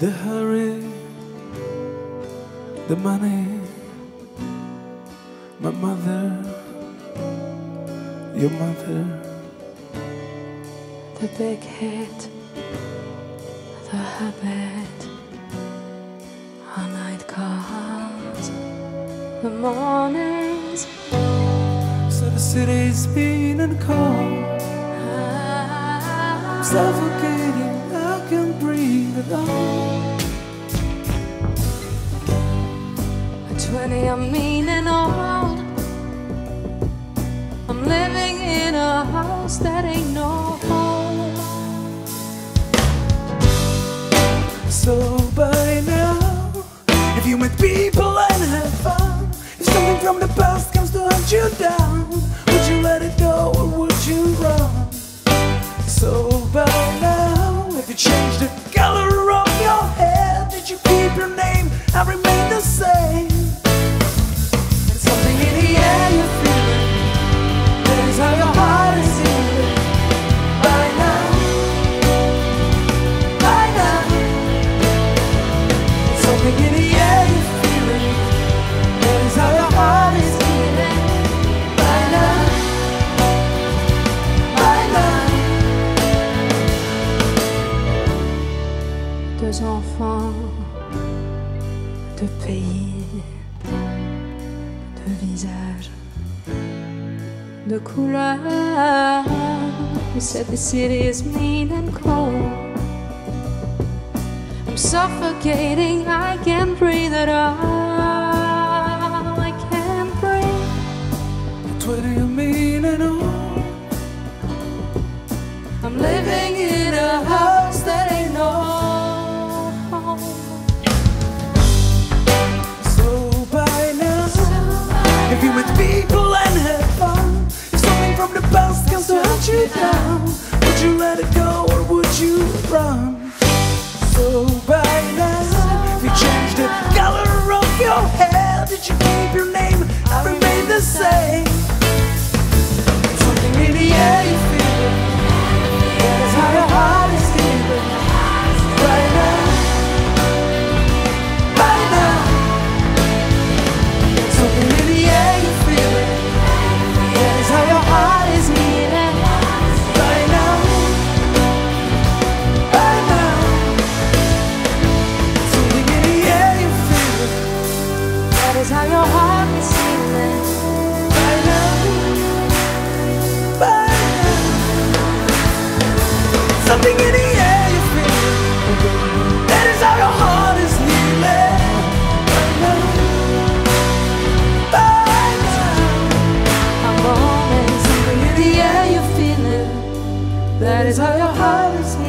the hurry, the money, my mother, your mother, the big head, the habit, our night calls, the mornings. So the city's been and cold, I'm suffocating, I can't breathe at all. At 20 I'm mean and old, I'm living in a house that ain't no home. So by now, if you meet people and have fun, if something from the past comes to hunt you down, would you let it go or would you run? So by now, if you change the color of your hair, did you keep your name? I remain the same. And something in the air you feel it, that is how your heart is healing. By now, and something in the air you feel it, that is how your heart is healing. Deux enfants, deux pays, deux visages, deux couleurs. You said the city is mean and cold, I'm suffocating, I can't breathe at all, I can't breathe. What do you mean and all? I'm living in a house that ain't no. If you meet people and have fun, if something from the past comes to hunt you down, would you let it go or would you run? So by now, if you change the color of your hair, did you keep your name? I remain the same. Something in the air you feel it, that is how your heart is healing. Right now, right now. Something in the air you feel it, that is how your heart is healing. Right now, something in the air you feel it, that is how your heart is healing. Right now, right now, something in the air you feel it, that is how your heart is healing. That is how your heart is.